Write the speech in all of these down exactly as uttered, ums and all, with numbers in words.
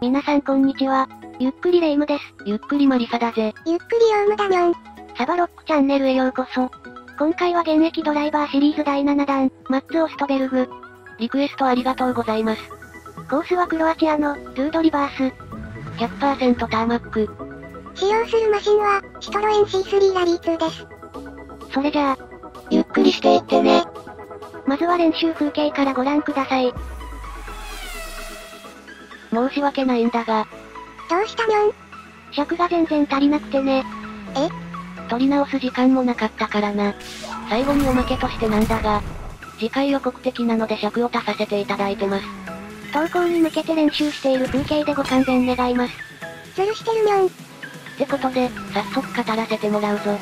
皆さんこんにちは。ゆっくりレ夢ムです。ゆっくりマリサだぜ。ゆっくりヨウムだにょん。サバロックチャンネルへようこそ。今回は現役ドライバーシリーズだいななだん、マッツ・オストベルグ。リクエストありがとうございます。コースはクロアチアの、ルードリバース。ひゃくパーセント ターマック。使用するマシンは、シトロエン シースリー ラリーツーです。それじゃあ、ゆっくりしていってね。まずは練習風景からご覧ください。申し訳ないんだが。どうしたにょん？尺が全然足りなくてね。え？取り直す時間もなかったからな。最後におまけとしてなんだが、次回予告的なので尺を足させていただいてます。投稿に向けて練習している風景でご完全願います。ズルしてるにょん。ってことで、早速語らせてもらうぞ。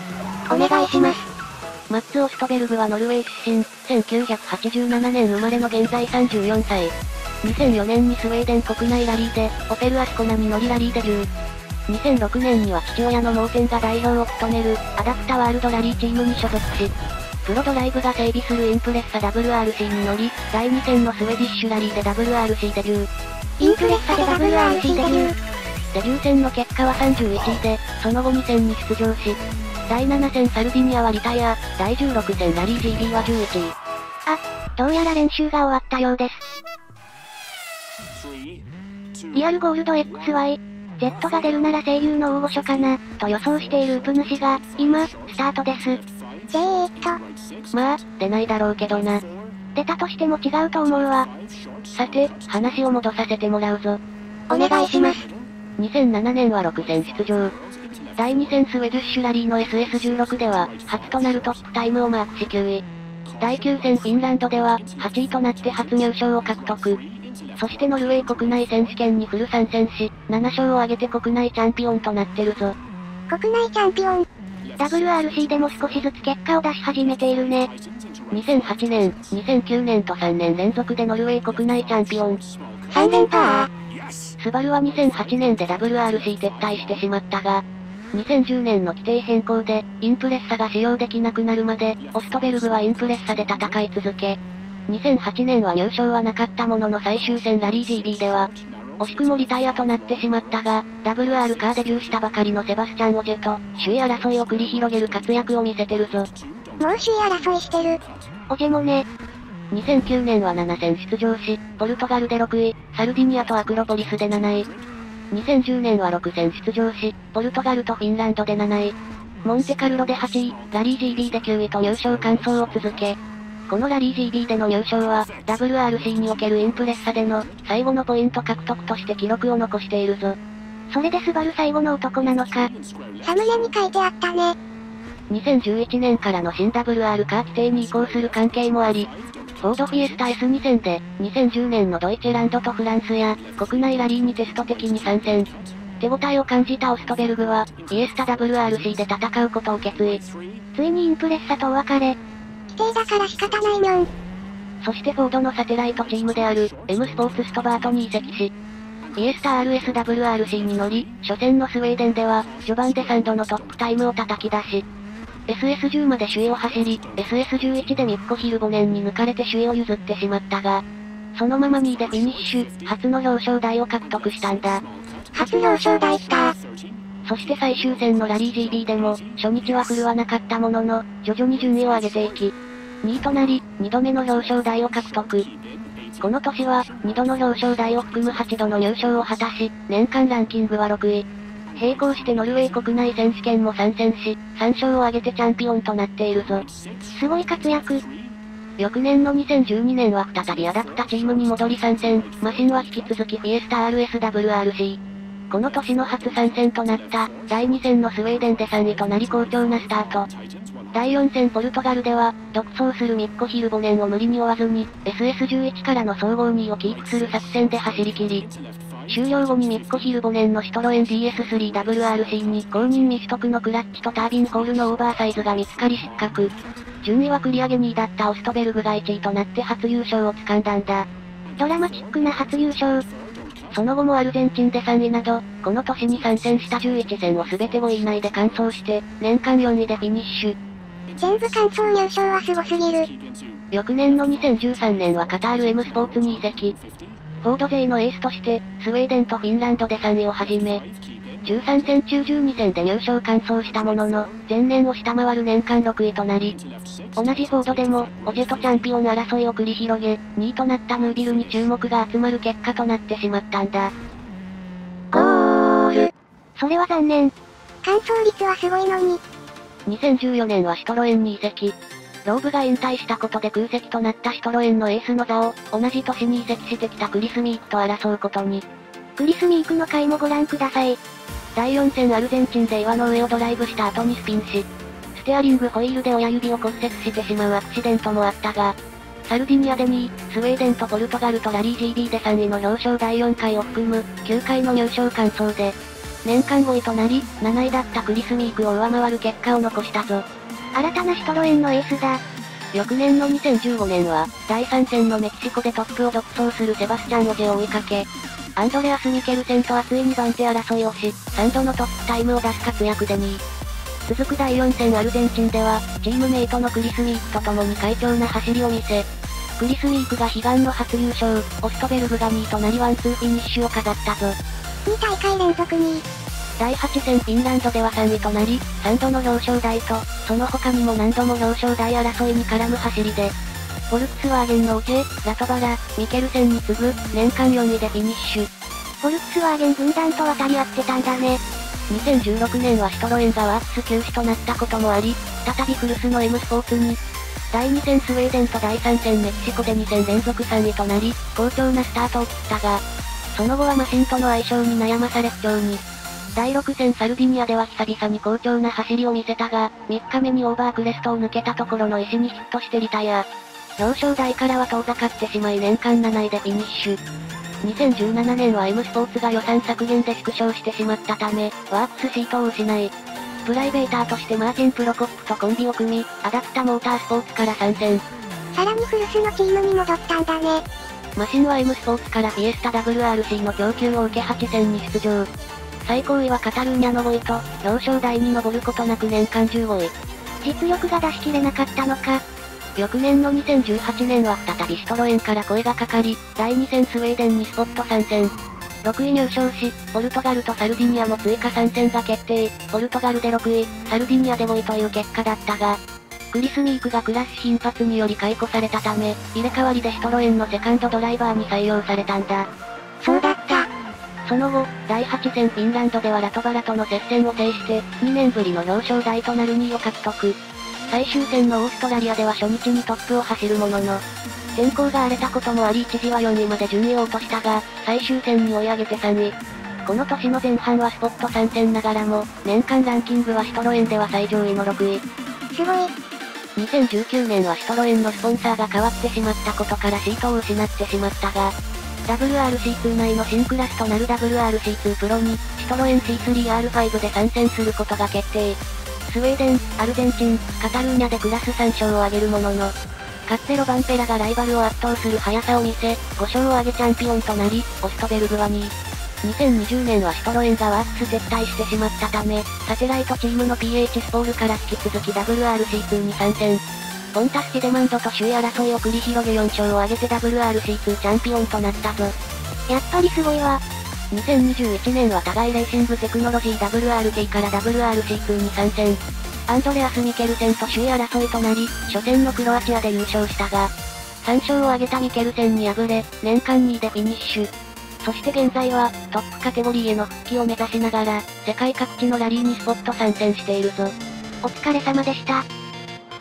お願いします。マッツ・オストベルグはノルウェー出身、せんきゅうひゃくはちじゅうななねん生まれの現在さんじゅうよんさい。にせんよねんにスウェーデン国内ラリーで、オペル・アスコナに乗りラリーデビュー。にせんろくねんには父親のモーテンが代表を務める、アダプタワールドラリーチームに所属し、プロドライブが整備するインプレッサ ダブリューアールシー に乗り、だいに戦のスウェディッシュラリーで ダブリューアールシー デビュー。インプレッサで ダブリューアールシー デビュー。デビュー戦の結果はさんじゅういちいで、その後に戦に出場し、だいなな戦サルディニアはリタイア、だいじゅうろく戦ラリー ジービー はじゅういちい。あ、どうやら練習が終わったようです。リアルゴールド エックスワイ。Z が出るなら声優の大御所かな、と予想しているウプ主が、今、スタートです。ぜーっと。まあ、出ないだろうけどな。出たとしても違うと思うわ。さて、話を戻させてもらうぞ。お願いします。にせんななねんはろく戦出場。だいに戦スウェディッシュラリーの エスエスじゅうろく では、初となるトップタイムをマークしきゅうい。だいきゅう戦フィンランドでは、はちいとなって初入賞を獲得。そしてノルウェー国内選手権にフル参戦し、ななしょうを挙げて国内チャンピオンとなってるぞ。国内チャンピオン。ダブリューアールシー でも少しずつ結果を出し始めているね。にせんはちねん、にせんきゅうねんとさんねん連続でノルウェー国内チャンピオン。さんれんぱー。スバルはにせんはちねんで ダブリューアールシー 撤退してしまったが、にせんじゅうねんの規定変更で、インプレッサが使用できなくなるまで、オストベルグはインプレッサで戦い続け、にせんはちねんは入賞はなかったものの最終戦ラリー ジービー では、惜しくもリタイアとなってしまったが、ダブリューアール カーデビューしたばかりのセバスチャン・オジェと、首位争いを繰り広げる活躍を見せてるぞ。もう首位争いしてる。オジェもね。にせんきゅうねんはなな戦出場し、ポルトガルでろくい、サルディニアとアクロポリスでなない。にせんじゅうねんはろく戦出場し、ポルトガルとフィンランドでなない。モンテカルロではちい、ラリー ジービー できゅういと入賞完走を続け、このラリー ジービー での入賞は、ダブリューアールシー におけるインプレッサでの、最後のポイント獲得として記録を残しているぞ。それでスバル最後の男なのか。サムネに書いてあったね。にせんじゅういちねんからの新 ダブリューアール カー規定に移行する関係もあり、フォードフィエスタ エスにせん で、にせんじゅうねんのドイツランドとフランスや、国内ラリーにテスト的に参戦。手応えを感じたオストベルグは、イエスタ ダブリューアールシー で戦うことを決意。ついにインプレッサとお別れ。規定だから仕方ないにょん。そしてフォードのサテライトチームである、M スポーツストバートに移籍し、イエスタ アールエスダブリューアールシー に乗り、初戦のスウェーデンでは、序盤でさんどのトップタイムを叩き出し、エスエスじゅう まで首位を走り、エスエスじゅういち でミッコヒルごねんに抜かれて首位を譲ってしまったが、そのままにいでフィニッシュ、初の表彰台を獲得したんだ。初表彰台来た。そして最終戦のラリー ジービー でも、初日は振るわなかったものの、徐々に順位を上げていき、にいとなり、にどめの表彰台を獲得。この年は、にどの表彰台を含むはちどの入賞を果たし、年間ランキングはろくい。並行してノルウェー国内選手権も参戦し、さんしょうを挙げてチャンピオンとなっているぞ。すごい活躍。翌年のにせんじゅうにねんは再びアダプタチームに戻り参戦、マシンは引き続きフィエスタ アールエスダブリューアールシー。この年の初参戦となった、だいに戦のスウェーデンでさんいとなり好調なスタート。だいよん戦ポルトガルでは、独走するミッコヒルごねんを無理に追わずに、エスエスじゅういち からの総合にいをキープする作戦で走り切り、終了後にミッコヒルごねんのシトロエン ディーエススリーダブリューアールシー に公認未取得のクラッチとタービンホールのオーバーサイズが見つかり失格。順位は繰り上げにいだったオストベルグがいちいとなって初優勝を掴んだんだ。ドラマチックな初優勝。その後もアルゼンチンでさんいなど、この年に参戦したじゅういち戦を全てごい以内で完走して、年間よんいでフィニッシュ。全部完走入賞はすごすぎる。翌年のにせんじゅうさんねんはカタール M スポーツに移籍。フォード勢のエースとして、スウェーデンとフィンランドでさんいをはじめ、じゅうさん戦中じゅうに戦で入賞完走したものの、前年を下回る年間ろくいとなり、同じフォードでも、オジェとチャンピオン争いを繰り広げ、にいとなったムービルに注目が集まる結果となってしまったんだ。ゴール。それは残念。完走率はすごいのに。にせんじゅうよねんはシュトロエンに移籍。ローブが引退したことで空席となったシュトロエンのエースの座を、同じ年に移籍してきたクリス・ミークと争うことに。クリス・ミークの回もご覧ください。だいよん戦アルゼンチンで岩の上をドライブした後にスピンし、ステアリングホイールで親指を骨折してしまうアクシデントもあったが、サルディニアでにい、スウェーデンとポルトガルとラリー ジービー でさんいの表彰だいよんかいを含むきゅうかいの入賞完走で、年間ごいとなり、なないだったクリス・ミークを上回る結果を残したぞ。新たなシュトロエンのエースだ。翌年のにせんじゅうごねんは、だいさん戦のメキシコでトップを独走するセバスチャン・オジェを追いかけ、アンドレアス・ミケルセンとはついに番手争いをし、さんどのトップタイムを出す活躍でにい。続くだいよん戦アルゼンチンでは、チームメイトのクリス・ミークと共に快調な走りを見せ、クリス・ミークが悲願の初優勝、オストベルグがにいとなりワンツーフィニッシュを飾ったぞ。にたいかい連続にい。だいはち戦フィンランドではさんいとなり、さんどの表彰台と、その他にも何度も表彰台争いに絡む走りで、フォルクスワーゲンのオジェ、ラトバラ、ミケルセンに次ぐ、年間よんいでフィニッシュ。フォルクスワーゲン軍団と渡り合ってたんだね。にせんじゅうろくねんはシュトロエンがワープス休止となったこともあり、再び古巣の M スポーツに、だいに戦スウェーデンとだいさん戦メキシコでに戦連続さんいとなり、好調なスタートを切ったが、その後はマシンとの相性に悩まされ不調に。だいろく戦サルディニアでは久々に好調な走りを見せたが、みっかめにオーバークレストを抜けたところの石にヒットしてリタイア。表彰台からは遠ざかってしまい年間なないでフィニッシュ。にせんじゅうななねんは M スポーツが予算削減で縮小してしまったため、ワークスシートを失い、プライベーターとしてマーティン・プロコップとコンビを組み、アダプタモータースポーツから参戦。さらに古巣のチームに戻ったんだね。マシンは M スポーツからフィエスタ ダブリューアールシー の供給を受けはち戦に出場。最高位はカタルーニャのごいと、表彰台に上ることなく年間じゅうごい。実力が出し切れなかったのか。翌年のにせんじゅうはちねんは再びシュトロエンから声がかかり、だいに戦スウェーデンにスポット参戦。ろくい入賞し、ポルトガルとサルディニアも追加参戦が決定。ポルトガルでろくい、サルディニアでごいという結果だったが、クリス・ミークがクラッシュ頻発により解雇されたため、入れ替わりでシュトロエンのセカンドドライバーに採用されたんだ。そうだった。その後、だいはち戦フィンランドではラトバラとの接戦を制して、にねんぶりの表彰台となるにいを獲得。最終戦のオーストラリアでは初日にトップを走るものの、天候が荒れたこともあり一時はよんいまで順位を落としたが、最終戦に追い上げてさんい。この年の前半はスポット参戦ながらも、年間ランキングはシュトロエンでは最上位のろくい。すごい。にせんじゅうきゅうねんはシュトロエンのスポンサーが変わってしまったことからシートを失ってしまったが、ダブリューアールシーツー 内の新クラスとなる ダブリューアールシーツー プロに、シュトロエン シースリーアールファイブ で参戦することが決定。スウェーデン、アルゼンチン、カタルーニャでクラスさん勝を挙げるものの、カッツェロ・バンペラがライバルを圧倒する速さを見せ、ご勝を挙げチャンピオンとなり、オストベルグはにい。にせんにじゅうねんはシュトロエンがワークス撤退してしまったため、サテライトチームの ピーエイチ スポールから引き続き ダブリューアールシーツー に参戦。ポンタス・ティデマンドと首位争いを繰り広げよん勝を挙げて ダブリューアールシーツー チャンピオンとなったぞ。やっぱりすごいわ。にせんにじゅういちねんは互いレーシングテクノロジー ダブリューアールティー から ダブリューアールシーツー に参戦。アンドレアス・ミケルセンと首位争いとなり、初戦のクロアチアで優勝したが、さん勝を挙げたミケルセンに敗れ、年間にいでフィニッシュ。そして現在は、トップカテゴリーへの復帰を目指しながら、世界各地のラリーにスポット参戦しているぞ。お疲れ様でした。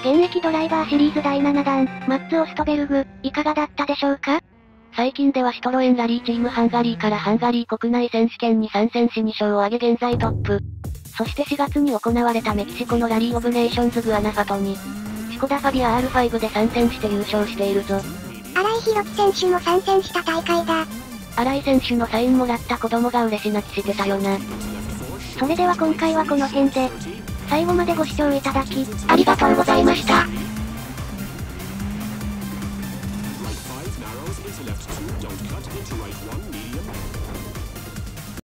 現役ドライバーシリーズだいななだん、マッツ・オストベルグ、いかがだったでしょうか？最近ではシュトロエンラリーチームハンガリーからハンガリー国内選手権に参戦しに勝を挙げ現在トップ。そしてしがつに行われたメキシコのラリーオブネーションズグアナファトに、シコダファビア アールファイブ で参戦して優勝しているぞ。荒井宏樹選手も参戦した大会だ。荒井選手のサインもらった子供が嬉し泣きしてさよな。それでは今回はこの辺で。最後までご視聴いただき、ありがとうございました。